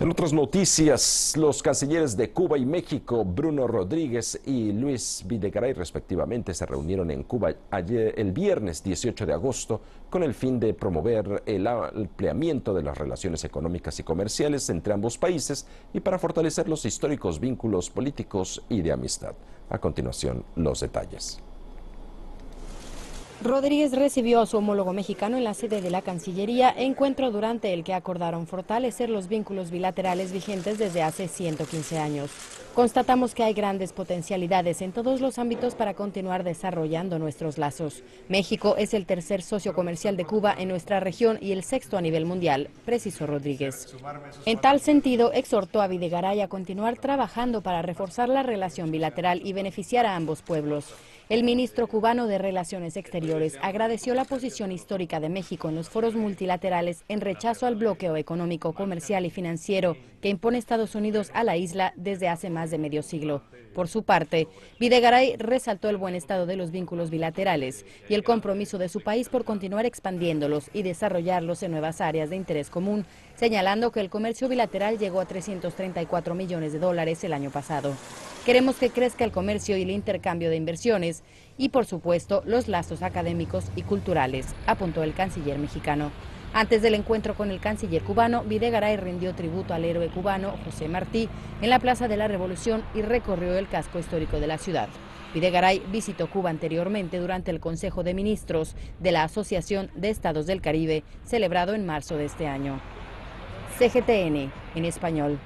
En otras noticias, los cancilleres de Cuba y México, Bruno Rodríguez y Luis Videgaray, respectivamente, se reunieron en Cuba ayer, el viernes 18 de agosto, con el fin de promover el ampliamiento de las relaciones económicas y comerciales entre ambos países y para fortalecer los históricos vínculos políticos y de amistad. A continuación, los detalles. Rodríguez recibió a su homólogo mexicano en la sede de la Cancillería, encuentro durante el que acordaron fortalecer los vínculos bilaterales vigentes desde hace 115 años. Constatamos que hay grandes potencialidades en todos los ámbitos para continuar desarrollando nuestros lazos. México es el tercer socio comercial de Cuba en nuestra región y el sexto a nivel mundial, precisó Rodríguez. En tal sentido, exhortó a Videgaray a continuar trabajando para reforzar la relación bilateral y beneficiar a ambos pueblos. El ministro cubano de Relaciones Exteriores agradeció la posición histórica de México en los foros multilaterales en rechazo al bloqueo económico, comercial y financiero que impone Estados Unidos a la isla desde hace más de medio siglo. Por su parte, Videgaray resaltó el buen estado de los vínculos bilaterales y el compromiso de su país por continuar expandiéndolos y desarrollarlos en nuevas áreas de interés común, señalando que el comercio bilateral llegó a 334 millones de dólares el año pasado. Queremos que crezca el comercio y el intercambio de inversiones y, por supuesto, los lazos académicos y culturales, apuntó el canciller mexicano. Antes del encuentro con el canciller cubano, Videgaray rindió tributo al héroe cubano José Martí en la Plaza de la Revolución y recorrió el casco histórico de la ciudad. Videgaray visitó Cuba anteriormente durante el Consejo de Ministros de la Asociación de Estados del Caribe, celebrado en marzo de este año. CGTN en Español.